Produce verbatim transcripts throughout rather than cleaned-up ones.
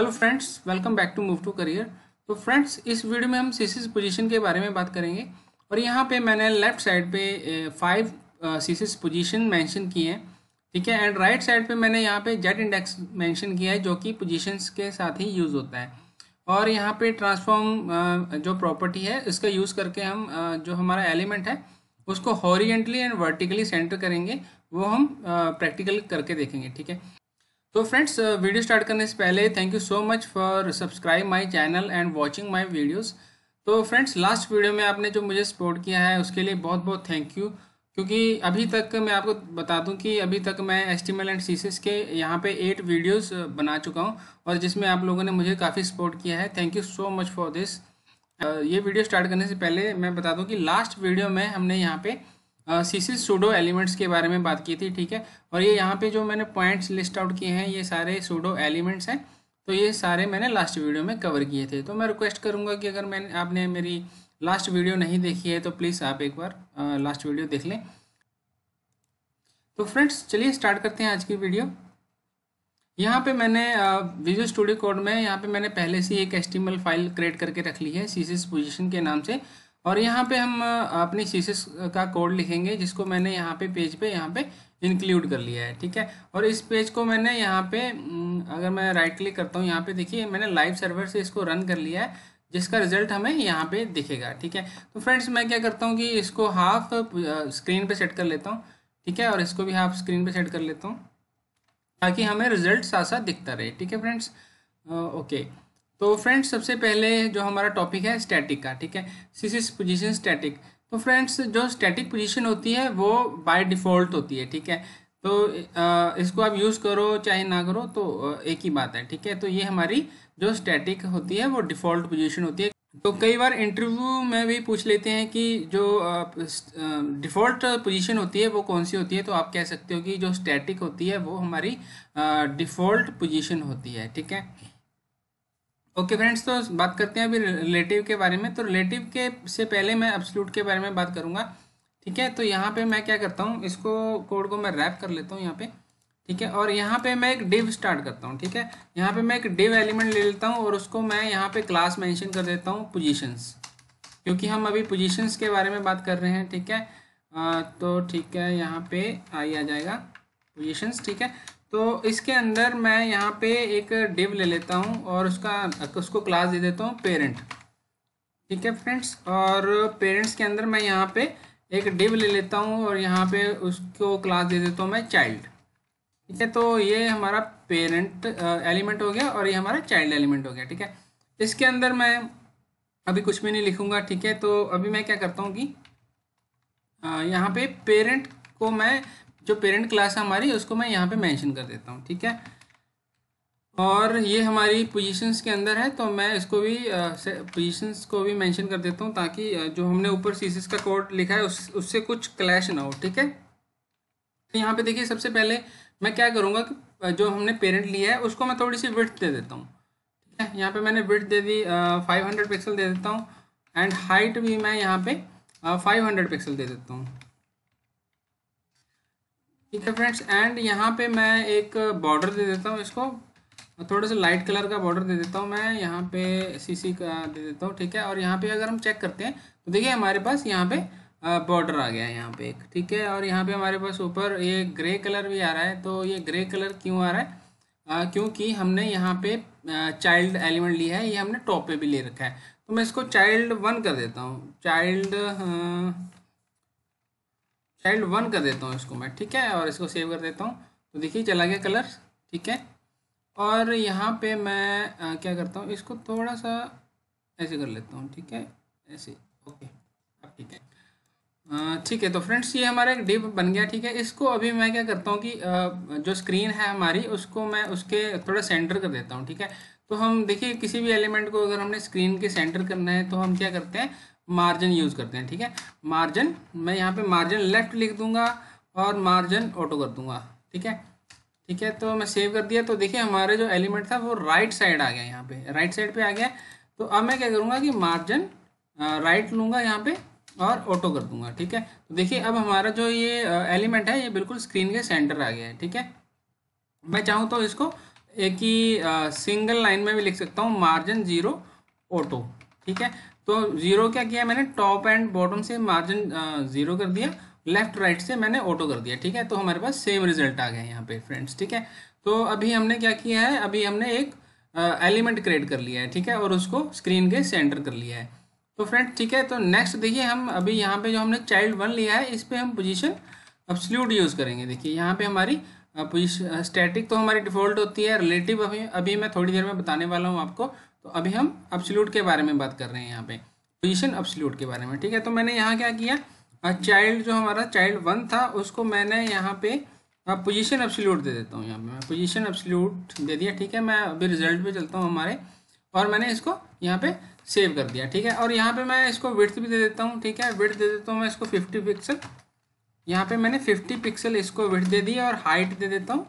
Hello friends, welcome back to Move to Career. तो friends, इस वीडियो में हम सीएसएस पोजीशन के बारे में बात करेंगे और यहाँ पे मैंने लेफ्ट साइड पे फाइव सीएसएस पोजीशन मेंशन की हैं, ठीक है। एंड राइट साइड पे मैंने यहाँ पे जेड इंडेक्स मेंशन किया है जो कि पोजीशंस के साथ ही यूज़ होता है। और यहाँ पे ट्रांसफॉर्म जो प्रॉपर्टी है इसका यूज़ करके हम जो हमारा एलिमेंट है उसको हॉरिजेंटली एंड वर्टिकली सेंटर करेंगे, वो हम प्रैक्टिकल करके देखेंगे, ठीक है। तो फ्रेंड्स, वीडियो स्टार्ट करने से पहले thank you so much for subscribe my channel and watching my videos. तो फ्रेंड्स, लास्ट वीडियो में आपने जो मुझे सपोर्ट किया है उसके लिए बहुत बहुत थैंक यू, क्योंकि अभी तक मैं आपको बता दूं कि अभी तक मैं H T M L and C S S के यहाँ पे एट वीडियोस बना चुका हूँ और जिसमें आप लोगों ने मुझे काफ़ी सपोर्ट किया है। Thank you so much for this. ये वीडियो स्टार्ट करने से पहले मैं बता दूँ कि लास्ट वीडियो में हमने यहाँ पर सीएसएस सूडो एलिमेंट्स के बारे में बात की थी, ठीक है। और ये यहाँ पे जो मैंने पॉइंट्स लिस्ट आउट किए हैं ये सारे सूडो एलिमेंट्स हैं, तो ये सारे मैंने लास्ट वीडियो में कवर किए थे। तो मैं रिक्वेस्ट करूँगा कि अगर मैंने आपने मेरी लास्ट वीडियो नहीं देखी है तो प्लीज़ आप एक बार आ, लास्ट वीडियो देख लें। तो फ्रेंड्स, चलिए स्टार्ट करते हैं आज की वीडियो। यहाँ पर मैंने विजुअल स्टूडियो कोड में यहाँ पर मैंने पहले से एक H T M L file create करके रख ली है सीएसएस पोजीशन के नाम से, और यहाँ पे हम अपनी सीएसएस का कोड लिखेंगे जिसको मैंने यहाँ पे पेज पे यहाँ पे इंक्लूड कर लिया है, ठीक है। और इस पेज को मैंने यहाँ पे अगर मैं राइट क्लिक करता हूँ यहाँ पे देखिए मैंने लाइव सर्वर से इसको रन कर लिया है जिसका रिजल्ट हमें यहाँ पे दिखेगा, ठीक है। तो फ्रेंड्स, मैं क्या करता हूँ कि इसको हाफ स्क्रीन पर सेट कर लेता हूँ, ठीक है, और इसको भी हाफ स्क्रीन पर सेट कर लेता हूँ ताकि हमें रिजल्ट साथ साथ दिखता रहे, ठीक है फ्रेंड्स। ओके, तो फ्रेंड्स, सबसे पहले जो हमारा टॉपिक है स्टैटिक का, ठीक है, सीएसएस पोजीशन स्टैटिक। तो फ्रेंड्स, जो स्टैटिक पोजीशन होती है वो बाय डिफ़ॉल्ट होती है, ठीक है। तो इसको आप यूज़ करो चाहे ना करो तो एक ही बात है, ठीक है। तो ये हमारी जो स्टैटिक होती है वो डिफ़ॉल्ट पोजीशन होती है। तो कई बार इंटरव्यू में भी पूछ लेते हैं कि जो डिफ़ॉल्ट पोजीशन होती है वो कौन सी होती है, तो आप कह सकते हो कि जो स्टैटिक होती है वो हमारी डिफ़ॉल्ट पोजीशन होती है, ठीक है। ओके फ्रेंड्स, तो बात करते हैं अभी रिलेटिव के बारे में। तो रिलेटिव के से पहले मैं एब्सोल्यूट के बारे में बात करूँगा, ठीक है। तो यहाँ पे मैं क्या करता हूँ, इसको कोड को मैं रैप कर लेता हूँ यहाँ पे, ठीक है। और यहाँ पे मैं एक डिव स्टार्ट करता हूँ, ठीक है। यहाँ पे मैं एक डिव एलिमेंट ले लेता हूँ और उसको मैं यहाँ पे क्लास मैंशन कर देता हूँ पोजिशंस, क्योंकि हम अभी पोजिशंस के बारे में बात कर रहे हैं, ठीक है। आ, तो ठीक है, यहाँ पे आई आ जाएगा पोजिशंस, ठीक है। तो इसके अंदर मैं यहाँ पे एक डिव ले लेता हूँ और उसका उसको क्लास दे देता हूँ पेरेंट, ठीक है फ्रेंड्स। और पेरेंट्स के अंदर मैं यहाँ पे एक डिव ले लेता हूँ और यहाँ पे उसको क्लास दे देता हूँ मैं चाइल्ड, ठीक है। तो ये हमारा पेरेंट एलिमेंट हो गया और ये हमारा चाइल्ड एलिमेंट हो गया, ठीक है। इसके अंदर मैं अभी कुछ भी नहीं लिखूँगा, ठीक है। तो अभी मैं क्या करता हूँ कि यहाँ पे पेरेंट को मैं जो पेरेंट क्लास है हमारी उसको मैं यहाँ पे मेंशन कर देता हूँ, ठीक है। और ये हमारी पोजीशंस के अंदर है तो मैं इसको भी पोजीशंस को भी मेंशन कर देता हूँ ताकि जो हमने ऊपर सीएसएस का कोड लिखा है उस उससे कुछ क्लैश ना हो, ठीक है। तो यहाँ पे देखिए सबसे पहले मैं क्या करूँगा कि जो हमने पेरेंट लिया है उसको मैं थोड़ी सी विड्थ दे देता हूँ, ठीक है। यहाँ पर मैंने विड्थ दे दी फाइव हंड्रेड पिक्सल दे देता हूँ एंड हाइट भी मैं यहाँ पे फाइव हंड्रेड पिक्सल दे देता हूँ, ठीक है फ्रेंड्स। एंड यहाँ पे मैं एक बॉर्डर दे देता हूँ, इसको थोड़ा सा लाइट कलर का बॉर्डर दे देता हूँ मैं यहाँ पे सीसी का दे देता हूँ, ठीक है। और यहाँ पे अगर हम चेक करते हैं तो देखिए हमारे पास यहाँ पे बॉर्डर आ गया है यहाँ पे एक, ठीक है। और यहाँ पे हमारे पास ऊपर ये ग्रे कलर भी आ रहा है, तो ये ग्रे कलर क्यों आ रहा है, आ, क्योंकि हमने यहाँ पे चाइल्ड एलिमेंट लिया है, ये हमने टॉप पे भी ले रखा है। तो मैं इसको चाइल्ड वन कर देता हूँ, चाइल्ड चाइल्ड वन कर देता हूँ इसको मैं, ठीक है। और इसको सेव कर देता हूँ, तो देखिए चला गया कलर, ठीक है। और यहाँ पे मैं आ, क्या करता हूँ, इसको थोड़ा सा ऐसे कर लेता हूँ, ठीक है, ऐसे, ओके, अब ठीक है, ठीक है। तो फ्रेंड्स, ये हमारा एक डिव बन गया, ठीक है। इसको अभी मैं क्या करता हूँ कि आ, जो स्क्रीन है हमारी उसको मैं उसके थोड़ा सेंटर कर देता हूँ, ठीक है। तो हम देखिए किसी भी एलिमेंट को अगर हमने स्क्रीन के सेंटर करना है तो हम क्या करते हैं, मार्जिन यूज़ करते हैं, ठीक है। मार्जिन मैं यहाँ पे मार्जिन लेफ्ट लिख दूंगा और मार्जिन ऑटो कर दूंगा, ठीक है, ठीक है। तो मैं सेव कर दिया, तो देखिए हमारे जो एलिमेंट था वो राइट साइड आ गया, यहाँ पे राइट साइड पे आ गया। तो अब मैं क्या करूँगा कि मार्जिन राइट लूँगा यहाँ पे और ऑटो कर दूंगा, ठीक है। तो देखिए अब हमारा जो ये एलिमेंट है ये बिल्कुल स्क्रीन के सेंटर आ गया है, ठीक है। मैं चाहूँ तो इसको एक ही सिंगल लाइन में भी लिख सकता हूँ मार्जिन जीरो ऑटो। ठीक है, तो जीरो क्या किया मैंने, टॉप एंड बॉटम से मार्जिन जीरो कर दिया, लेफ्ट राइट से मैंने ऑटो कर दिया। ठीक है, तो हमारे पास सेम रिजल्ट आ गया यहाँ पे फ्रेंड्स। ठीक है, तो अभी हमने क्या किया है, अभी हमने एक एलिमेंट क्रिएट कर लिया है। ठीक है, और उसको स्क्रीन के सेंटर कर लिया है। तो फ्रेंड्स ठीक है, तो नेक्स्ट देखिए हम अभी यहाँ पे जो हमने चाइल्ड वन लिया है इस पे हम पोजीशन एब्सोल्यूट यूज़ करेंगे। देखिए यहाँ पे हमारी पोजीशन स्टैटिक तो हमारी डिफ़ॉल्ट होती है, रिलेटिव अभी अभी मैं थोड़ी देर में बताने वाला हूँ आपको। तो अभी हम एब्सोल्यूट के बारे में बात कर रहे हैं, यहाँ पे पोजीशन एब्सोल्यूट के बारे में। ठीक है, तो मैंने यहाँ क्या किया, चाइल्ड जो हमारा चाइल्ड वन था उसको मैंने यहाँ पे पोजीशन एब्सोल्यूट दे देता हूँ। यहाँ पे मैं पोजीशन एब्सोल्यूट दे दिया। ठीक है, मैं अभी रिजल्ट पे चलता हूँ हमारे, और मैंने इसको यहाँ पे सेव कर दिया। ठीक है, और यहाँ पे मैं इसको विड्थ भी दे देता हूँ। ठीक है, विड्थ दे देता हूँ मैं इसको फिफ्टी पिक्सल। यहाँ पे मैंने फिफ्टी पिक्सल इसको विड्थ दे दी, और हाइट दे देता हूँ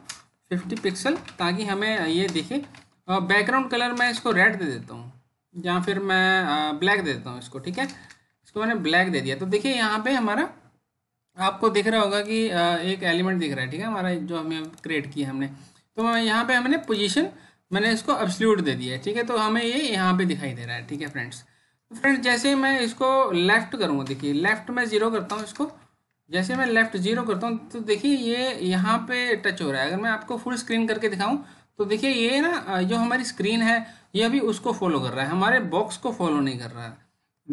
फिफ्टी पिक्सल, ताकि हमें ये दिखे। और बैकग्राउंड कलर मैं इसको रेड दे देता हूँ, या फिर मैं ब्लैक दे देता हूँ इसको। ठीक है, इसको मैंने ब्लैक दे दिया। तो देखिए यहाँ पर हमारा आपको दिख रहा होगा कि एक एलिमेंट दिख रहा है। ठीक है, हमारा जो हमने क्रिएट किया हमने, तो यहाँ पर हमने पोजिशन मैंने इसको एब्सोल्यूट दे दिया है। ठीक है, तो हमें ये यहाँ पे दिखाई दे रहा है। ठीक है फ्रेंड्स, फ्रेंड्स जैसे मैं इसको लेफ़्ट करूँगा, देखिए लेफ़्ट में ज़ीरो करता हूँ इसको, जैसे मैं लेफ़्ट ज़ीरो करता हूँ तो देखिए ये यहाँ पे टच हो रहा है। अगर मैं आपको फुल स्क्रीन करके दिखाऊँ तो देखिए ये ना जो हमारी स्क्रीन है ये अभी उसको फॉलो कर रहा है, हमारे बॉक्स को फॉलो नहीं कर रहा है।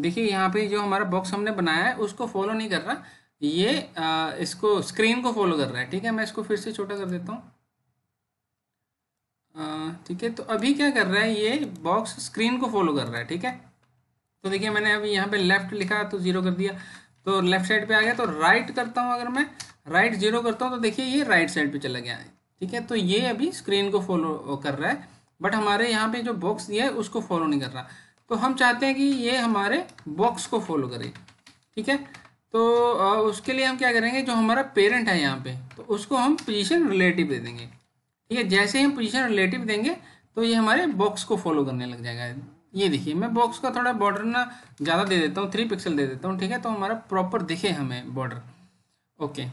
देखिए यहाँ पर जो हमारा बॉक्स हमने बनाया है उसको फॉलो नहीं कर रहा, ये आ, इसको स्क्रीन को फॉलो कर रहा है। ठीक है, मैं इसको फिर से छोटा कर देता हूँ। ठीक है, तो अभी क्या कर रहा है, ये बॉक्स स्क्रीन को फॉलो कर रहा है। ठीक है, तो देखिए मैंने अभी यहाँ पे लेफ्ट लिखा तो जीरो कर दिया, तो लेफ्ट साइड पे आ गया। तो राइट करता हूँ, अगर मैं राइट जीरो करता हूँ तो देखिए ये राइट साइड पे चला गया है। ठीक है, तो ये अभी स्क्रीन को फॉलो कर रहा है, बट हमारे यहाँ पे जो बॉक्स दिया है उसको फॉलो नहीं कर रहा। तो हम चाहते हैं कि ये हमारे बॉक्स को फॉलो करे। ठीक है, तो उसके लिए हम क्या करेंगे, जो हमारा पेरेंट है यहाँ पे, तो उसको हम पोजीशन रिलेटिव दे देंगे। ठीक है, जैसे हम पोजीशन रिलेटिव देंगे तो ये हमारे बॉक्स को फॉलो करने लग जाएगा। ये देखिए मैं बॉक्स का थोड़ा बॉर्डर ना ज़्यादा दे देता हूँ, थ्री पिक्सल दे देता हूँ। ठीक है, तो हमारा प्रॉपर दिखे हमें बॉर्डर। ओके,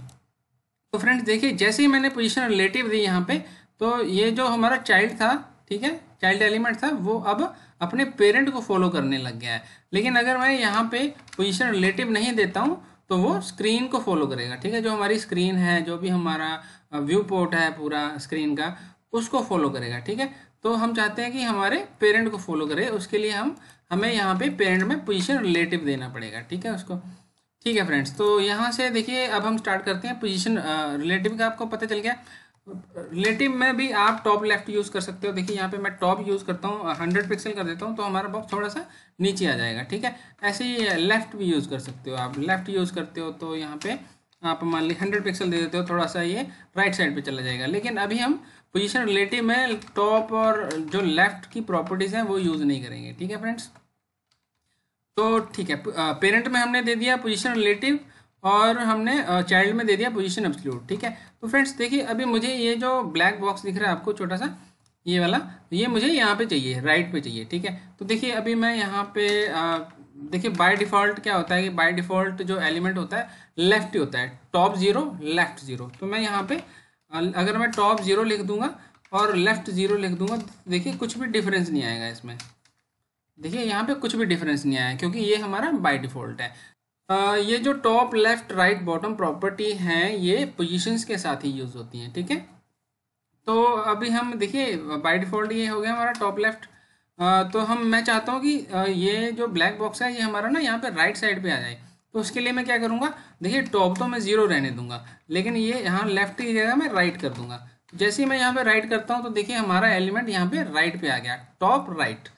तो फ्रेंड्स देखिए जैसे ही मैंने पोजीशन रिलेटिव दी यहाँ पे, तो ये जो हमारा चाइल्ड था, ठीक है, चाइल्ड एलिमेंट था, वो अब अपने पेरेंट को फॉलो करने लग गया है। लेकिन अगर मैं यहाँ पे पोजीशन रिलेटिव नहीं देता हूँ तो वो स्क्रीन को फॉलो करेगा। ठीक है, जो हमारी स्क्रीन है, जो भी हमारा व्यू पोर्ट है पूरा स्क्रीन का, उसको फॉलो करेगा। ठीक है, तो हम चाहते हैं कि हमारे पेरेंट को फॉलो करे, उसके लिए हम हमें यहाँ पे पेरेंट में पोजीशन रिलेटिव देना पड़ेगा। ठीक है उसको। ठीक है फ्रेंड्स, तो यहाँ से देखिए अब हम स्टार्ट करते हैं। पोजीशन रिलेटिव का आपको पता चल गया। रिलेटिव में भी आप टॉप लेफ्ट यूज़ कर सकते हो। देखिए यहाँ पे मैं टॉप यूज़ करता हूँ, हंड्रेड पिक्सल कर देता हूँ, तो हमारा बॉक्स थोड़ा सा नीचे आ जाएगा। ठीक है, ऐसे ही लेफ़्ट भी यूज़ कर सकते हो आप। लेफ़्ट यूज़ करते हो तो यहाँ पे आप मान ली हंड्रेड पिक्सल दे देते हो, थोड़ा सा ये राइट साइड पे चला जाएगा। लेकिन अभी हम पोजीशन रिलेटिव में टॉप और जो लेफ़्ट की प्रॉपर्टीज़ हैं वो यूज़ नहीं करेंगे। ठीक है फ्रेंड्स, तो ठीक है, पेरेंट में हमने दे दिया पोजीशन रिलेटिव, और हमने चाइल्ड में दे दिया पोजीशन एब्सोल्यूट। ठीक है, तो फ्रेंड्स देखिए अभी मुझे ये जो ब्लैक बॉक्स दिख रहा है आपको छोटा सा, ये वाला, ये मुझे यहाँ पे चाहिए, राइट पे चाहिए। ठीक है, तो देखिए अभी मैं यहाँ पे देखिए बाय डिफ़ॉल्ट क्या होता है कि बाय डिफ़ॉल्ट जो एलिमेंट होता है लेफ्ट ही होता है, टॉप ज़ीरो लेफ़्ट ज़ीरो। तो मैं यहाँ पे अगर मैं टॉप ज़ीरो लिख दूँगा और लेफ़्ट ज़ीरो लिख दूँगा, देखिए कुछ भी डिफरेंस नहीं आएगा इसमें। देखिए यहाँ पर कुछ भी डिफरेंस नहीं आया, क्योंकि ये हमारा बाय डिफ़ॉल्ट है। ये जो top left right bottom property हैं ये पोजीशंस के साथ ही यूज़ होती हैं। ठीक है, तो अभी हम देखिए बाय डिफ़ॉल्ट ये हो गया हमारा टॉप लेफ्ट। तो हम मैं चाहता हूँ कि ये जो ब्लैक बॉक्स है ये हमारा ना यहाँ पे राइट साइड पे आ जाए। तो उसके लिए मैं क्या करूँगा, देखिए टॉप तो मैं ज़ीरो रहने दूँगा, लेकिन ये यहाँ लेफ्ट की जगह मैं राइट कर दूँगा। जैसे ही मैं यहाँ पर राइट करता हूँ तो देखिए हमारा एलिमेंट यहाँ पर राइट पर आ गया, टॉप राइट।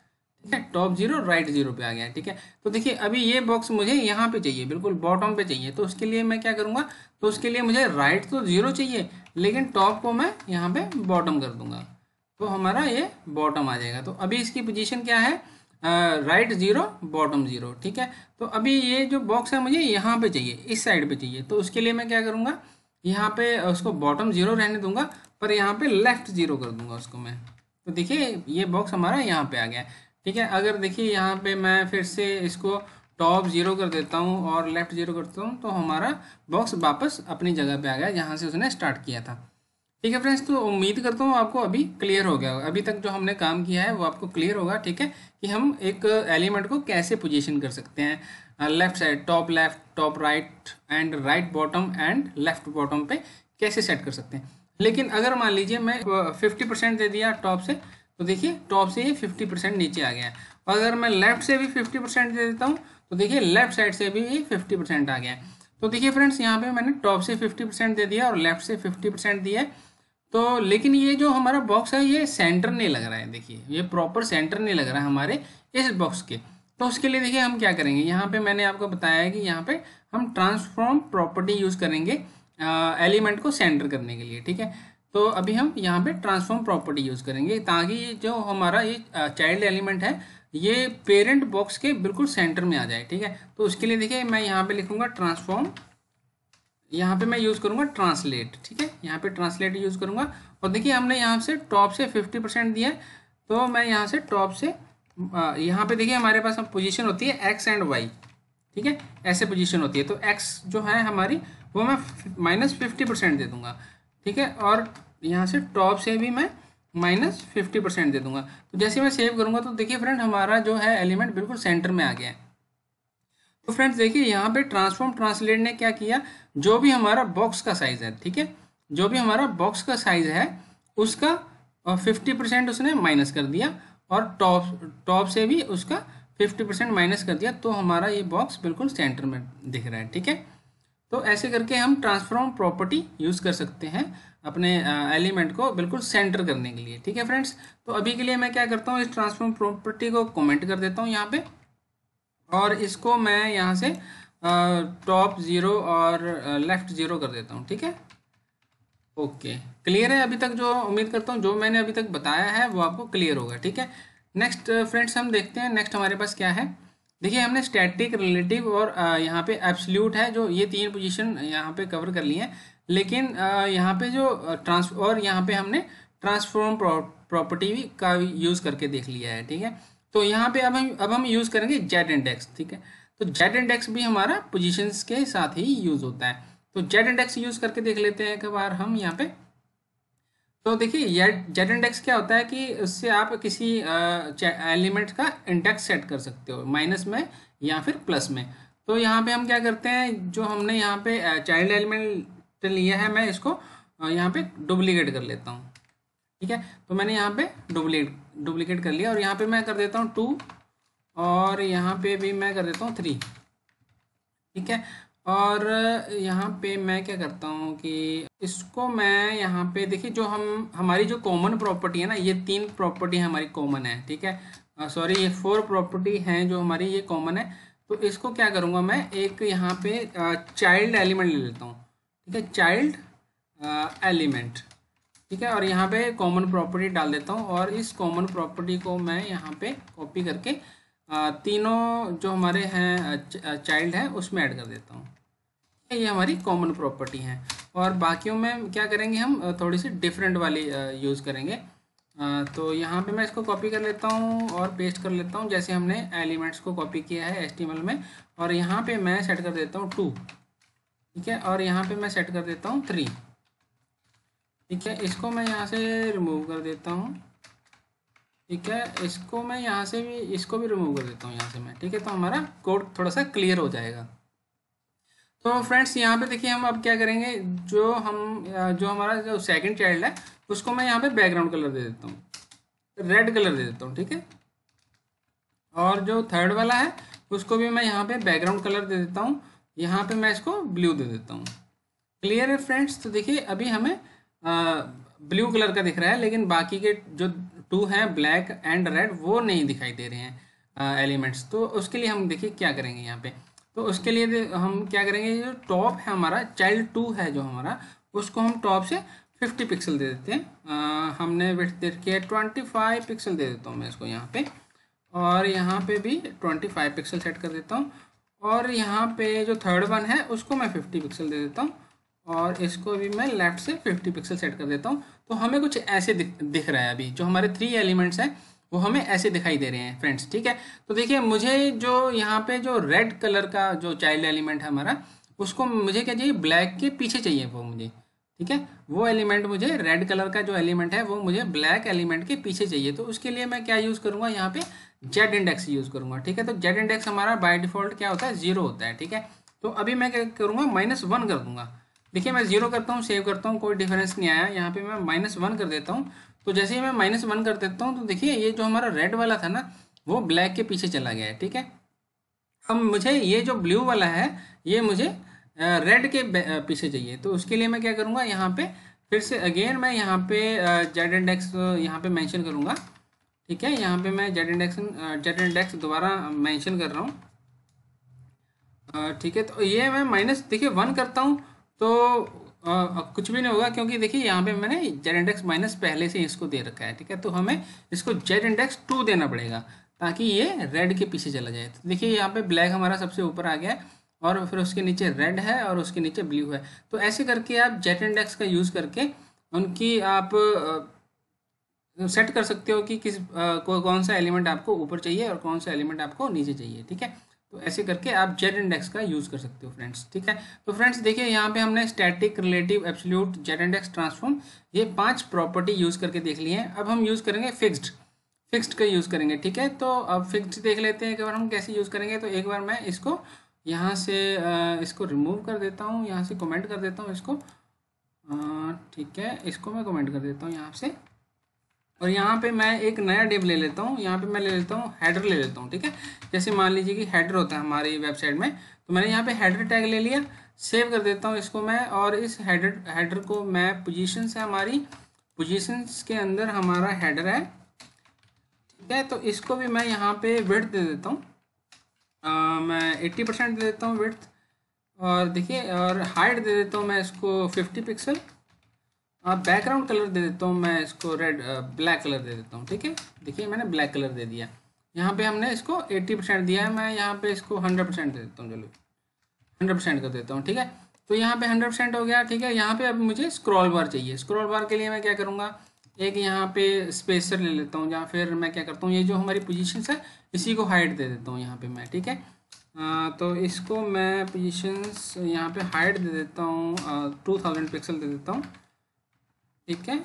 ठीक है, टॉप जीरो राइट जीरो पे आ गया। ठीक है, तो देखिए अभी ये बॉक्स मुझे यहाँ पे चाहिए, बिल्कुल बॉटम पे चाहिए। तो उसके लिए मैं क्या करूँगा, तो उसके लिए मुझे राइट तो ज़ीरो चाहिए, लेकिन टॉप को मैं यहाँ पे बॉटम कर दूँगा, तो हमारा ये बॉटम आ जाएगा। तो अभी इसकी पोजीशन क्या है, राइट ज़ीरो बॉटम ज़ीरो। ठीक है, तो अभी ये जो बॉक्स है मुझे यहाँ पर चाहिए, इस साइड पर चाहिए। तो उसके लिए मैं क्या करूँगा, यहाँ पर उसको बॉटम ज़ीरो रहने दूँगा, पर यहाँ पर लेफ़्ट ज़ीरो कर दूँगा उसको मैं। तो देखिए ये बॉक्स हमारा यहाँ पर आ गया। ठीक है, अगर देखिए यहाँ पे मैं फिर से इसको टॉप ज़ीरो कर देता हूँ और लेफ़्ट ज़ीरो करता हूँ, तो हमारा बॉक्स वापस अपनी जगह पे आ गया जहाँ से उसने स्टार्ट किया था। ठीक है फ्रेंड्स, तो उम्मीद करता हूँ आपको अभी क्लियर हो गया, अभी तक जो हमने काम किया है वो आपको क्लियर होगा। ठीक है कि हम एक एलिमेंट को कैसे पोजीशन कर सकते हैं, left side top left, top right and right bottom and left bottom पे कैसे सेट कर सकते हैं। लेकिन अगर मान लीजिए मैं फिफ्टी परसेंट दे दिया टॉप से, तो देखिए टॉप से ये फिफ्टी परसेंट नीचे आ गया है। और अगर मैं लेफ्ट से भी फिफ्टी परसेंट दे देता हूँ तो देखिए लेफ्ट साइड से भी ये फिफ्टी परसेंट आ गया है। तो देखिए फ्रेंड्स, यहाँ पे मैंने टॉप से फिफ्टी परसेंट दे दिया और लेफ्ट से फिफ्टी परसेंट दिया है, तो लेकिन ये जो हमारा बॉक्स है ये सेंटर नहीं लग रहा है। देखिए ये प्रॉपर सेंटर नहीं लग रहा है हमारे इस बॉक्स के। तो उसके लिए देखिए हम क्या करेंगे, यहाँ पे मैंने आपको बताया है कि यहाँ पे हम ट्रांसफॉर्म प्रॉपर्टी यूज़ करेंगे एलिमेंट को सेंटर करने के लिए। ठीक है, तो अभी हम यहाँ पे ट्रांसफॉर्म प्रॉपर्टी यूज़ करेंगे ताकि ये जो हमारा ये चाइल्ड एलिमेंट है ये पेरेंट बॉक्स के बिल्कुल सेंटर में आ जाए। ठीक है, तो उसके लिए देखिए मैं यहाँ पर लिखूँगा ट्रांसफॉर्म, यहाँ पे मैं यूज़ करूँगा ट्रांसलेट। ठीक है, यहाँ पे ट्रांसलेट यूज़ करूँगा। और देखिए हमने यहाँ से टॉप से फिफ्टी परसेंट दिया है, तो मैं यहाँ से टॉप से यहाँ पे देखिए हमारे पास पोजीशन होती है एक्स एंड वाई। ठीक है, ऐसे पोजीशन होती है, तो एक्स जो है हमारी वो मैं माइनस फिफ्टी परसेंट दे दूँगा। ठीक है, और यहाँ से टॉप से भी मैं माइनस फिफ्टी परसेंट दे दूँगा। तो जैसे मैं सेव करूँगा तो देखिए फ्रेंड हमारा जो है एलिमेंट बिल्कुल सेंटर में आ गया है। तो फ्रेंड्स देखिए यहाँ पे ट्रांसफॉर्म ट्रांसलेट ने क्या किया, जो भी हमारा बॉक्स का साइज है, ठीक है, जो भी हमारा बॉक्स का साइज है उसका फिफ्टी परसेंट उसने माइनस कर दिया और टॉप टॉप से भी उसका फिफ्टी परसेंट माइनस कर दिया, तो हमारा ये बॉक्स बिल्कुल सेंटर में दिख रहा है। ठीक है, तो ऐसे करके हम ट्रांसफॉर्म प्रॉपर्टी यूज़ कर सकते हैं अपने एलिमेंट को बिल्कुल सेंटर करने के लिए। ठीक है फ्रेंड्स, तो अभी के लिए मैं क्या करता हूँ, इस ट्रांसफॉर्म प्रॉपर्टी को कॉमेंट कर देता हूँ यहाँ पर, और इसको मैं यहाँ से टॉप ज़ीरो और लेफ़्ट ज़ीरो कर देता हूँ। ठीक है, ओके, क्लियर है अभी तक, जो उम्मीद करता हूँ जो मैंने अभी तक बताया है वो आपको क्लियर होगा। ठीक है, नेक्स्ट फ्रेंड्स हम देखते हैं नेक्स्ट हमारे पास क्या है। देखिए हमने स्टैटिक, रिलेटिव और यहाँ पे एब्सोल्यूट है, जो ये तीन पोजीशन यहाँ पे कवर कर ली हैं। लेकिन यहाँ पे जो ट्रांस और यहाँ पे हमने ट्रांसफॉर्म प्रॉपर्टी का यूज़ करके देख लिया है। ठीक है, तो यहाँ पे अब हम अब हम यूज़ करेंगे जेड इंडेक्स। ठीक है, तो जेड इंडेक्स भी हमारा पोजीशंस के साथ ही यूज़ होता है, तो जेड इंडेक्स यूज़ करके देख लेते हैं एक बार हम यहाँ पे। तो देखिए जेड इंडेक्स क्या होता है कि उससे आप किसी एलिमेंट का इंडेक्स सेट कर सकते हो, माइनस में या फिर प्लस में। तो यहाँ पे हम क्या करते हैं, जो हमने यहाँ पे चाइल्ड एलिमेंट लिया है मैं इसको यहाँ पे डुप्लीकेट कर लेता हूँ। ठीक है, तो मैंने यहाँ पे डुप्लीकेट डुप्लीकेट कर लिया और यहाँ पे मैं कर देता हूँ टू और यहाँ पे भी मैं कर देता हूँ थ्री। ठीक है, और यहाँ पे मैं क्या करता हूँ कि इसको मैं यहाँ पे देखिए, जो हम हमारी जो कॉमन प्रॉपर्टी है ना, ये तीन प्रॉपर्टी हमारी कॉमन है। ठीक है, सॉरी ये फोर प्रॉपर्टी हैं जो हमारी ये कॉमन है। तो इसको क्या करूँगा मैं, एक यहाँ पे चाइल्ड एलिमेंट ले लेता हूँ। ठीक है, चाइल्ड एलिमेंट, ठीक है, और यहाँ पे कॉमन प्रॉपर्टी डाल देता हूँ और इस कॉमन प्रॉपर्टी को मैं यहाँ पे कॉपी करके तीनों जो हमारे हैं चाइल्ड हैं उसमें ऐड कर देता हूँ। ये हमारी कॉमन प्रॉपर्टी है और बाकियों में क्या करेंगे हम, थोड़ी सी डिफरेंट वाली यूज़ करेंगे। तो यहाँ पे मैं इसको कॉपी कर लेता हूँ और पेस्ट कर लेता हूँ, जैसे हमने एलिमेंट्स को कॉपी किया है एचटीएमएल में। और यहाँ पर मैं सेट कर देता हूँ टू, ठीक है, और यहाँ पर मैं सेट कर देता हूँ थ्री। ठीक है, इसको मैं यहाँ से रिमूव कर देता हूँ। ठीक है, इसको मैं यहाँ से भी इसको भी रिमूव कर देता हूँ यहाँ से मैं। ठीक है, तो हमारा कोड थोड़ा सा क्लियर हो जाएगा। तो फ्रेंड्स यहाँ पे देखिए हम अब क्या करेंगे, जो हम जो हमारा जो सेकंड चाइल्ड है उसको मैं यहाँ पे बैकग्राउंड कलर दे देता हूँ, रेड कलर दे देता हूँ। ठीक है, और जो थर्ड वाला है उसको भी मैं यहाँ पर बैकग्राउंड कलर दे देता हूँ, यहाँ पर मैं इसको ब्लू दे देता हूँ। क्लियर है फ्रेंड्स, तो देखिए अभी हमें ब्लू uh, कलर का दिख रहा है, लेकिन बाकी के जो टू हैं ब्लैक एंड रेड वो नहीं दिखाई दे रहे हैं एलिमेंट्स। uh, तो उसके लिए हम देखिए क्या करेंगे यहाँ पे, तो उसके लिए हम क्या करेंगे, जो टॉप है हमारा चाइल्ड टू है जो हमारा, उसको हम टॉप से फिफ्टी पिक्सल दे देते हैं। uh, हमने विड्थ दे रखी है ट्वेंटी फाइव पिक्सल दे देता हूँ मैं इसको यहाँ पे, और यहाँ पे भी ट्वेंटी फाइव पिक्सल सेट कर देता हूँ। और यहाँ पे जो थर्ड वन है उसको मैं फिफ्टी पिक्सल दे देता हूँ और इसको भी मैं लेफ़्ट से फिफ्टी पिक्सल सेट कर देता हूँ। तो हमें कुछ ऐसे दिख, दिख रहा है अभी, जो हमारे थ्री एलिमेंट्स हैं वो हमें ऐसे दिखाई दे रहे हैं फ्रेंड्स। ठीक है, तो देखिए मुझे जो यहाँ पे जो रेड कलर का जो चाइल्ड एलिमेंट है हमारा, उसको मुझे क्या चाहिए, ब्लैक के पीछे चाहिए वो मुझे। ठीक है, वो एलिमेंट मुझे रेड कलर का जो एलिमेंट है वो मुझे ब्लैक एलिमेंट के पीछे चाहिए। तो उसके लिए मैं क्या यूज़ करूँगा, यहाँ पे जेड इंडेक्स यूज़ करूँगा। ठीक है, तो जेड इंडेक्स हमारा बाय डिफ़ॉल्ट क्या होता है, जीरो होता है। ठीक है, तो अभी मैं क्या करूँगा, माइनस वन कर दूँगा। देखिए मैं जीरो करता हूँ, सेव करता हूँ, कोई डिफरेंस नहीं आया। यहाँ पर मैं माइनस वन कर देता हूँ। तो जैसे ही मैं माइनस वन कर देता हूँ तो देखिए ये जो हमारा रेड वाला था ना वो ब्लैक के पीछे चला गया है। ठीक है, अब मुझे ये जो ब्लू वाला है ये मुझे रेड के पीछे चाहिए। तो उसके लिए मैं क्या करूँगा, यहाँ पे फिर से अगेन मैं यहाँ पे जेड इंडेक्स यहाँ पे मेंशन करूँगा। ठीक है, यहाँ पे मैं जेड इंडेक्स जेड इंडेक्स दोबारा मेंशन कर रहा हूँ। ठीक है, तो ये मैं माइनस देखिए वन करता हूँ तो आ, कुछ भी नहीं होगा, क्योंकि देखिए यहाँ पे मैंने जेड इंडेक्स माइनस पहले से इसको दे रखा है। ठीक है, तो हमें इसको जेड इंडेक्स टू देना पड़ेगा ताकि ये रेड के पीछे चला जाए। तो देखिए यहाँ पे ब्लैक हमारा सबसे ऊपर आ गया और फिर उसके नीचे रेड है और उसके नीचे ब्लू है। तो ऐसे करके आप जेड इंडेक्स का यूज़ करके उनकी आप सेट कर सकते हो कि किस को कौन सा एलिमेंट आपको ऊपर चाहिए और कौन सा एलिमेंट आपको नीचे चाहिए। ठीक है, तो ऐसे करके आप जेड इंडेक्स का यूज़ कर सकते हो फ्रेंड्स। ठीक है, तो फ्रेंड्स देखिए यहाँ पे हमने static, relative, absolute, Z index, transform, ये पांच प्रॉपर्टी यूज़ करके देख लिए हैं। अब हम यूज़ करेंगे फिक्स्ड फिक्स्ड का यूज़ करेंगे। ठीक है, तो अब फिक्स्ड देख लेते हैं एक बार हम कैसे यूज़ करेंगे। तो एक बार मैं इसको यहाँ से इसको रिमूव कर देता हूँ, यहाँ से कमेंट कर देता हूँ इसको। ठीक है, इसको मैं कमेंट कर देता हूँ यहाँ से, और यहाँ पे मैं एक नया डिव ले लेता हूँ। यहाँ पे मैं ले लेता हूँ हेडर ले लेता हूँ। ठीक है, जैसे मान लीजिए कि हेडर होता है हमारी वेबसाइट में, तो मैंने यहाँ पे हेडर टैग ले लिया, सेव कर देता हूँ इसको मैं। और इस हेडर हेडर को मैं पोजीशन से हमारी पोजीशंस के अंदर हमारा हेडर है। ठीक है, तो इसको भी मैं यहाँ पे विड्थ दे देता हूँ, Uh, मैं एट्टी परसेंट दे देता हूँ विड्थ। और देखिए और हाइट दे देता हूँ मैं इसको फिफ्टी पिक्सल। और बैकग्राउंड कलर दे देता हूँ मैं इसको रेड ब्लैक कलर दे देता हूँ। ठीक है, देखिए मैंने ब्लैक कलर दे दिया, यहाँ पे हमने इसको एट्टी परसेंट दिया है, मैं यहाँ पे इसको हंड्रेड परसेंट दे देता हूँ। चलो हंड्रेड परसेंट कर देता हूँ। ठीक है, तो यहाँ पे हंड्रेड परसेंट हो गया। ठीक है, यहाँ पर अब मुझे स्क्रॉल बार चाहिए। स्क्रॉल बार के लिए मैं क्या करूँगा, एक यहाँ पे स्पेसर ले लेता हूँ, जहाँ फिर मैं क्या करता हूँ, ये जो हमारी पोजीशंस है इसी को हाइट दे देता हूँ यहाँ पे मैं। ठीक है, तो इसको मैं पोजीशंस यहाँ पे हाइट दे देता हूँ, टू थाउजेंड पिक्सल दे देता हूँ। ठीक है,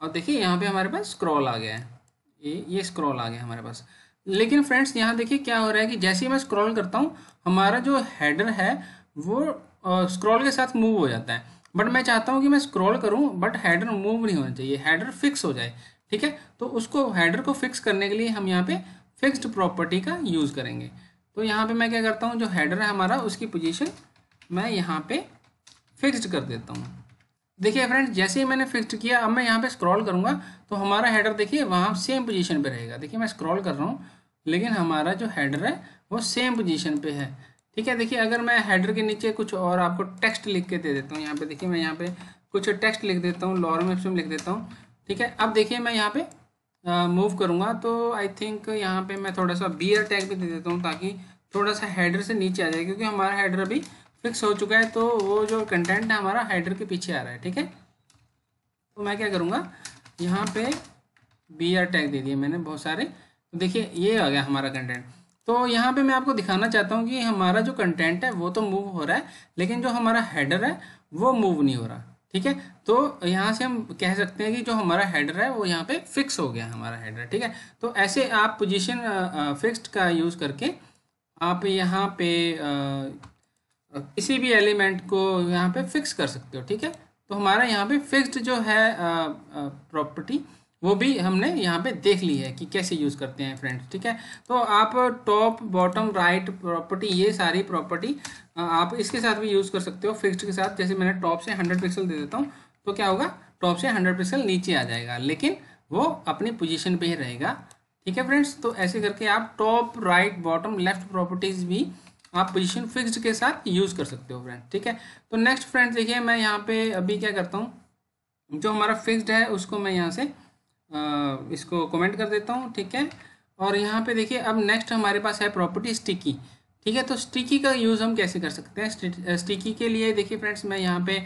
और देखिए यहाँ पे हमारे पास स्क्रॉल आ गया है, ये ये स्क्रॉल आ गया हमारे पास। लेकिन फ्रेंड्स यहाँ देखिए क्या हो रहा है कि जैसे ही मैं स्क्रॉल करता हूँ हमारा जो हेडर है वो स्क्रॉल के साथ मूव हो जाता है। बट मैं चाहता हूँ कि मैं स्क्रॉल करूँ बट हेडर मूव नहीं होना चाहिए, हेडर फिक्स हो जाए। ठीक है, तो उसको हेडर को फिक्स करने के लिए हम यहाँ पे फिक्स्ड प्रॉपर्टी का यूज़ करेंगे। तो यहाँ पे मैं क्या करता हूँ, जो हेडर है हमारा उसकी पोजीशन मैं यहाँ पे फिक्स्ड कर देता हूँ। देखिए फ्रेंड्स जैसे ही मैंने फिक्स्ड किया, अब मैं यहाँ पर स्क्रॉल करूँगा तो हमारा हेडर देखिए वहाँ सेम पोजीशन पर रहेगा। देखिए मैं स्क्रॉल कर रहा हूँ लेकिन हमारा जो हेडर है वो सेम पोजीशन पर है। ठीक है, देखिए अगर मैं हेडर के नीचे कुछ और आपको टेक्स्ट लिख के दे देता हूँ, यहाँ पे देखिए मैं यहाँ पे कुछ टेक्स्ट लिख देता हूँ, लॉरम एप्सम लिख देता हूँ। ठीक है, अब देखिए मैं यहाँ पे मूव करूँगा तो आई थिंक यहाँ पे मैं थोड़ा सा बियर टैग भी दे देता हूँ ताकि थोड़ा सा हेडर से नीचे आ जाए, क्योंकि हमारा हेडर अभी फिक्स हो चुका है तो वो जो कंटेंट है हमारा हेडर के पीछे आ रहा है। ठीक है, तो मैं क्या करूँगा, यहाँ पे बियर टैग दे दिए मैंने बहुत सारे। तो देखिए ये आ गया हमारा कंटेंट। तो यहाँ पे मैं आपको दिखाना चाहता हूँ कि हमारा जो कंटेंट है वो तो मूव हो रहा है लेकिन जो हमारा हेडर है वो मूव नहीं हो रहा। ठीक है, तो यहाँ से हम कह सकते हैं कि जो हमारा हेडर है वो यहाँ पे फिक्स हो गया हमारा हेडर। ठीक है, तो ऐसे आप पोजीशन फिक्स्ड का यूज़ करके आप यहाँ पे आ, किसी भी एलिमेंट को यहाँ पे फिक्स कर सकते हो। ठीक है, तो हमारा यहाँ पे फिक्स्ड जो है प्रॉपर्टी वो भी हमने यहाँ पे देख ली है कि कैसे यूज़ करते हैं फ्रेंड्स। ठीक है, तो आप टॉप, बॉटम, राइट प्रॉपर्टी, ये सारी प्रॉपर्टी आप इसके साथ भी यूज़ कर सकते हो फिक्स्ड के साथ। जैसे मैंने टॉप से हंड्रेड पिक्सल दे देता हूँ तो क्या होगा, टॉप से हंड्रेड पिक्सल नीचे आ जाएगा लेकिन वो अपनी पोजीशन पे ही रहेगा। ठीक है फ्रेंड्स, तो ऐसे करके आप top, right, bottom, left properties भी आप पोजीशन फिक्स्ड के साथ यूज़ कर सकते हो फ्रेंड्स। ठीक है, तो नेक्स्ट फ्रेंड्स देखिए मैं यहाँ पर अभी क्या करता हूँ, जो हमारा फिक्स्ड है उसको मैं यहाँ से आ, इसको कमेंट कर देता हूँ। ठीक है, और यहाँ पे देखिए अब नेक्स्ट हमारे पास है प्रॉपर्टी स्टिकी। ठीक है, तो स्टिकी का यूज़ हम कैसे कर सकते हैं। स्टिकी के लिए देखिए फ्रेंड्स मैं यहाँ पे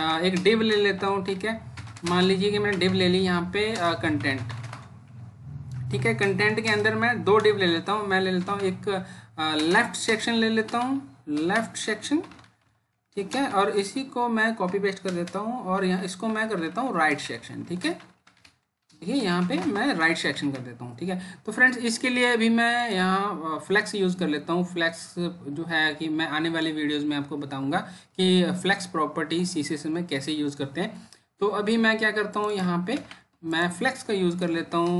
आ, एक डिव ले लेता हूँ। ठीक है, मान लीजिए कि मैंने डिव ले ली यहाँ पे कंटेंट। ठीक है, कंटेंट के अंदर मैं दो डिव ले लेता हूँ, मैं ले लेता हूँ एक लेफ़्ट सेक्शन ले लेता हूँ, लेफ़्ट सेक्शन। ठीक है। और इसी को मैं कॉपी पेस्ट कर देता हूँ और यहाँ इसको मैं कर देता हूँ राइट सेक्शन, ठीक है। ठीक है, यहाँ पे मैं राइट सेक्शन कर देता हूँ, ठीक है। तो फ्रेंड्स इसके लिए अभी मैं यहाँ फ्लैक्स यूज़ कर लेता हूँ। फ्लैक्स जो है कि मैं आने वाली वीडियोस में आपको बताऊँगा कि फ्लैक्स प्रॉपर्टी सीएसएस में कैसे यूज़ करते हैं। तो अभी मैं क्या करता हूँ, यहाँ पे मैं फ्लैक्स का यूज़ कर लेता हूँ,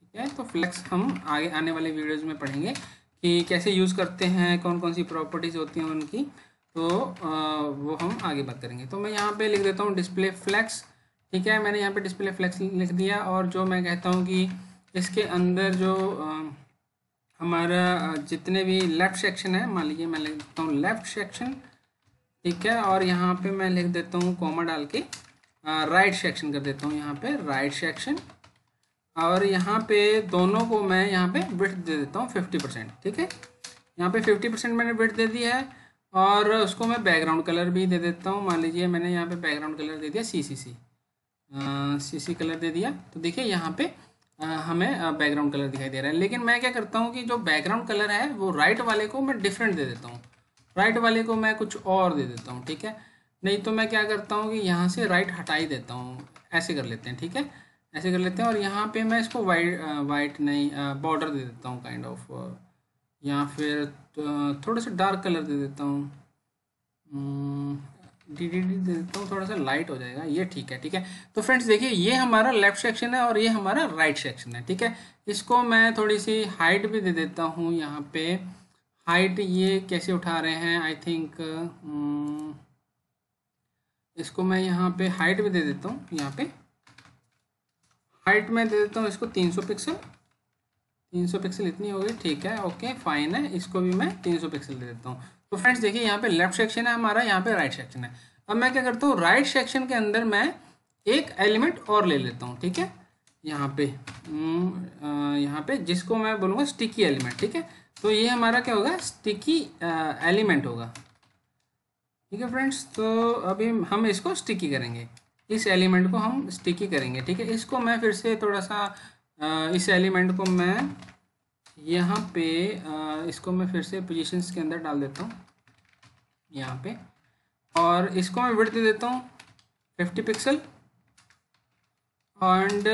ठीक है। तो फ्लैक्स हम आगे आने वाले वीडियोज़ में पढ़ेंगे कि कैसे यूज़ करते हैं, कौन कौन सी प्रॉपर्टीज़ होती हैं उनकी, तो वो हम आगे बात करेंगे। तो मैं यहाँ पर लिख देता हूँ डिस्प्ले फ्लैक्स, ठीक है। मैंने यहाँ पे डिस्प्ले फ्लैक्स लिख दिया और जो मैं कहता हूँ कि इसके अंदर जो हमारा जितने भी लेफ़्ट सेक्शन है, मान लीजिए मैं लिख देता हूँ लेफ़्ट सेक्शन, ठीक है। और यहाँ पे मैं लिख देता हूँ कॉमा डाल के राइट सेक्शन कर देता हूँ, यहाँ पे राइट सेक्शन। और यहाँ पे दोनों को मैं यहाँ पे विड्थ दे देता हूँ फिफ्टी परसेंट, ठीक है। यहाँ पे फिफ्टी परसेंट मैंने विड्थ दे दी है और उसको मैं बैकग्राउंड कलर भी दे देता हूँ। मान लीजिए मैंने यहाँ पर बैकग्राउंड कलर दे दिया सी सी सी सी सी कलर दे दिया, तो देखिए यहाँ पे आ, हमें बैकग्राउंड कलर दिखाई दे रहा है। लेकिन मैं क्या करता हूँ कि जो बैकग्राउंड कलर है वो राइट वाले को मैं डिफरेंट दे देता हूँ, राइट वाले को मैं कुछ और दे देता हूँ, ठीक है। नहीं तो मैं क्या करता हूँ कि यहाँ से राइट हटा ही देता हूँ, ऐसे कर लेते हैं, ठीक है, ऐसे कर लेते हैं। और यहाँ पे मैं इसको वाइट वाइट नहीं बॉर्डर दे देता हूँ काइंड ऑफ, या फिर तो, थोड़ा सा डार्क कलर दे देता हूँ, डी डी डी दे देता हूँ, थोड़ा सा लाइट हो जाएगा ये, ठीक है। ठीक है, तो फ्रेंड्स देखिए ये हमारा लेफ्ट सेक्शन है और ये हमारा राइट सेक्शन है, ठीक है। इसको मैं थोड़ी सी हाइट भी दे देता हूँ, यहाँ पे हाइट ये कैसे उठा रहे हैं, आई थिंक इसको मैं यहाँ पे हाइट भी दे देता हूँ, यहाँ पे हाइट में दे देता हूँ इसको तीन सौ पिक्सल, तीन सौ पिक्सल इतनी हो गई, ठीक है, ओके फाइन है। इसको भी मैं तीन सौ पिक्सल दे देता हूँ। तो फ्रेंड्स देखिए यहाँ पे लेफ्ट सेक्शन है हमारा, यहाँ पे राइट सेक्शन है। अब मैं क्या करता हूँ, राइट सेक्शन के अंदर मैं एक एलिमेंट और ले लेता हूँ, ठीक है, यहाँ पे यहाँ पे जिसको मैं बोलूँगा स्टिकी एलिमेंट, ठीक है। तो ये हमारा क्या होगा, स्टिकी एलिमेंट होगा, ठीक है फ्रेंड्स। तो अभी हम इसको स्टिकी करेंगे, इस एलिमेंट को हम स्टिकी करेंगे, ठीक है। इसको मैं फिर से थोड़ा सा आ, इस एलिमेंट को मैं यहाँ पे आ, इसको मैं फिर से पोजीशंस के अंदर डाल देता हूँ यहाँ पे, और इसको मैं विड्थ दे देता हूँ फिफ्टी पिक्सल एंड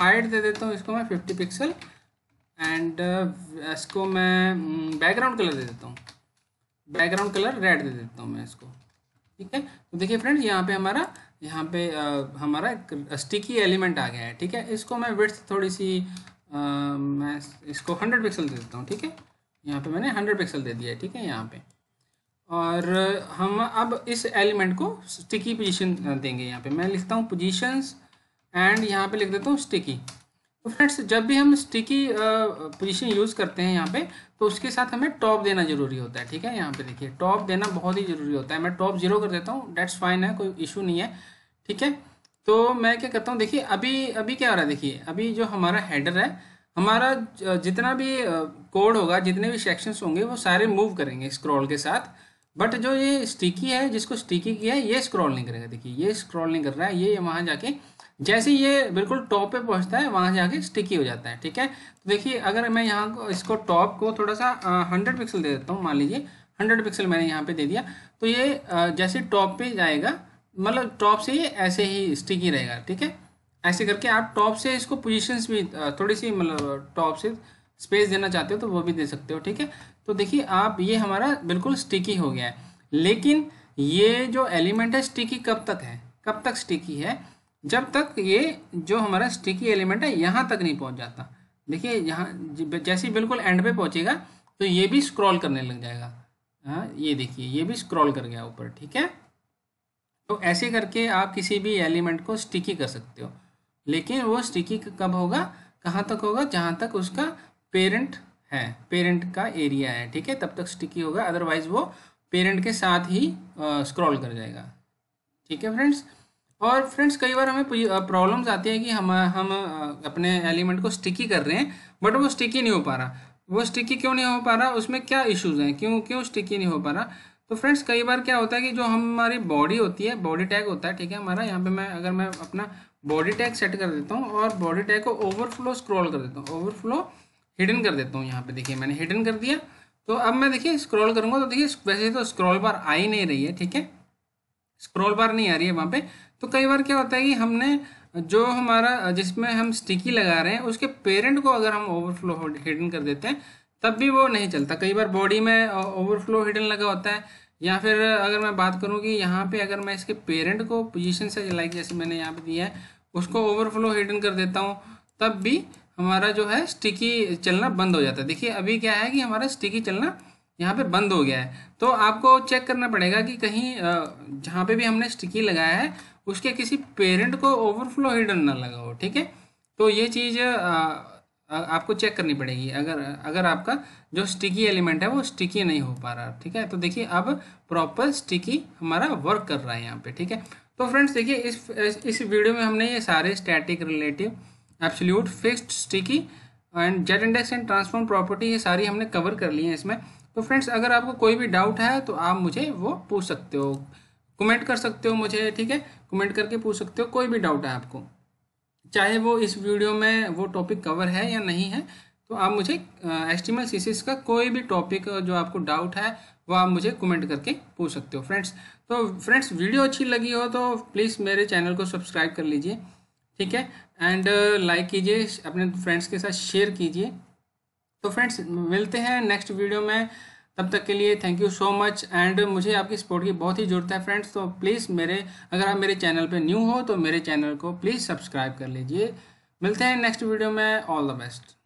हाइट दे देता हूँ इसको मैं फिफ्टी पिक्सल एंड इसको मैं बैकग्राउंड कलर दे देता हूँ, बैकग्राउंड कलर रेड दे देता हूँ मैं इसको, ठीक है। तो देखिए फ्रेंड्स यहाँ पे हमारा यहाँ पे आ, हमारा एक स्टिकी एलिमेंट आ गया है, ठीक है। इसको मैं विड्थ थोड़ी सी Uh, मैं इसको हंड्रेड पिक्सल दे देता हूँ, ठीक है। यहाँ पे मैंने हंड्रेड पिक्सल दे दिया है, ठीक है, यहाँ पे। और हम अब इस एलिमेंट को स्टिकी पोजीशन देंगे। यहाँ पे मैं लिखता हूँ पोजीशंस एंड यहाँ पे लिख देता हूँ स्टिकी। तो फ्रेंड्स जब भी हम स्टिकी पोजीशन यूज़ करते हैं यहाँ पे, तो उसके साथ हमें टॉप देना ज़रूरी होता है, ठीक है। यहाँ पे देखिए टॉप देना बहुत ही ज़रूरी होता है। मैं टॉप जीरो कर देता हूँ, डेट्स फाइन है, कोई इशू नहीं है, ठीक है। तो मैं क्या करता हूँ, देखिए अभी अभी क्या हो रहा है, देखिए अभी जो हमारा हेडर है, हमारा जितना भी कोड होगा, जितने भी सेक्शंस होंगे, वो सारे मूव करेंगे स्क्रॉल के साथ। बट जो ये स्टिकी है, जिसको स्टिकी किया है, ये स्क्रॉल नहीं करेगा। देखिए ये स्क्रॉल नहीं कर रहा है, ये वहाँ जाके जैसे ये बिल्कुल टॉप पे पहुँचता है, वहाँ जाके स्टिकी हो जाता है, ठीक है। तो देखिए अगर मैं यहाँ को इसको टॉप को थोड़ा सा हंड्रेड पिक्सल दे देता हूँ, मान लीजिए हंड्रेड पिक्सल मैंने यहाँ पर दे दिया, तो ये जैसे टॉप पर जाएगा, मतलब टॉप से ये ऐसे ही स्टिकी रहेगा, ठीक है। ऐसे करके आप टॉप से इसको पोजीशंस भी थोड़ी सी, मतलब टॉप से स्पेस देना चाहते हो तो वो भी दे सकते हो, ठीक है। तो देखिए आप ये हमारा बिल्कुल स्टिकी हो गया है। लेकिन ये जो एलिमेंट है स्टिकी कब तक है, कब तक स्टिकी है, जब तक ये जो हमारा स्टिकी एलिमेंट है यहाँ तक नहीं पहुँच जाता। देखिए यहाँ जैसे बिल्कुल एंड पे पहुँचेगा तो ये भी स्क्रॉल करने लग जाएगा। हाँ ये देखिए ये भी स्क्रॉल कर गया ऊपर, ठीक है। तो ऐसे करके आप किसी भी एलिमेंट को स्टिकी कर सकते हो, लेकिन वो स्टिकी कब होगा, कहाँ तक होगा, जहाँ तक उसका पेरेंट है, पेरेंट का एरिया है, ठीक है, तब तक स्टिकी होगा। अदरवाइज वो पेरेंट के साथ ही स्क्रॉल कर जाएगा, ठीक है फ्रेंड्स। और फ्रेंड्स कई बार हमें प्रॉब्लम्स आती है कि हम हम अपने एलिमेंट को स्टिकी कर रहे हैं बट वो स्टिकी नहीं हो पा रहा। वो स्टिकी क्यों नहीं हो पा रहा, उसमें क्या इशूज़ हैं, क्यों क्यों स्टिकी नहीं हो पा रहा। तो फ्रेंड्स कई बार क्या होता है कि जो हमारी बॉडी होती है, बॉडी टैग होता है, ठीक है, हमारा यहाँ पे मैं अगर मैं अपना बॉडी टैग सेट कर देता हूँ और बॉडी टैग को ओवरफ्लो स्क्रॉल कर देता हूँ, ओवरफ्लो हिडन कर देता हूँ। यहाँ पे देखिए मैंने हिडन कर दिया तो अब मैं देखिए स्क्रॉल करूंगा तो देखिए वैसे तो स्क्रॉल बार आ ही नहीं रही है, ठीक है, स्क्रॉल बार नहीं आ रही है वहाँ पे। तो कई बार क्या होता है कि हमने जो हमारा जिसमें हम स्टिकी लगा रहे हैं उसके पेरेंट को अगर हम ओवरफ्लो हिडन कर देते हैं तब भी वो नहीं चलता। कई बार बॉडी में ओवरफ्लो हिडन लगा होता है, या फिर अगर मैं बात करूँ कि यहाँ पे अगर मैं इसके पेरेंट को पोजीशन से लाइक जैसे मैंने यहाँ पे दिया है उसको ओवरफ्लो हिडन कर देता हूँ तब भी हमारा जो है स्टिकी चलना बंद हो जाता है। देखिए अभी क्या है कि हमारा स्टिकी चलना यहाँ पे बंद हो गया है। तो आपको चेक करना पड़ेगा कि कहीं जहाँ पे भी हमने स्टिकी लगाया है उसके किसी पेरेंट को ओवरफ्लो हिडन ना लगा हो, ठीक है। तो ये चीज़ आपको चेक करनी पड़ेगी अगर अगर आपका जो स्टिकी एलिमेंट है वो स्टिकी नहीं हो पा रहा, ठीक है। तो देखिए अब प्रॉपर स्टिकी हमारा वर्क कर रहा है यहाँ पे, ठीक है। तो फ्रेंड्स देखिए इस इस वीडियो में हमने ये सारे static, relative, absolute, fixed, sticky and Z index and transform property ये सारी हमने कवर कर ली है इसमें। तो फ्रेंड्स अगर आपको कोई भी डाउट है तो आप मुझे वो पूछ सकते हो, कमेंट कर सकते हो मुझे, ठीक है, कमेंट करके पूछ सकते हो कोई भी डाउट है आपको, चाहे वो इस वीडियो में वो टॉपिक कवर है या नहीं है। तो आप मुझे एचटीएमएल सीएसएस का कोई भी टॉपिक जो आपको डाउट है वो आप मुझे कमेंट करके पूछ सकते हो फ्रेंड्स। तो फ्रेंड्स वीडियो अच्छी लगी हो तो प्लीज़ मेरे चैनल को सब्सक्राइब कर लीजिए, ठीक है, एंड लाइक कीजिए, अपने फ्रेंड्स के साथ शेयर कीजिए। तो फ्रेंड्स मिलते हैं नेक्स्ट वीडियो में, तब तक के लिए thank you so much, and मुझे आपकी सपोर्ट की बहुत ही ज़रूरत है फ्रेंड्स। तो प्लीज़ मेरे अगर आप मेरे चैनल पे न्यू हो तो मेरे चैनल को प्लीज़ सब्सक्राइब कर लीजिए। मिलते हैं नेक्स्ट वीडियो में, ऑल द बेस्ट।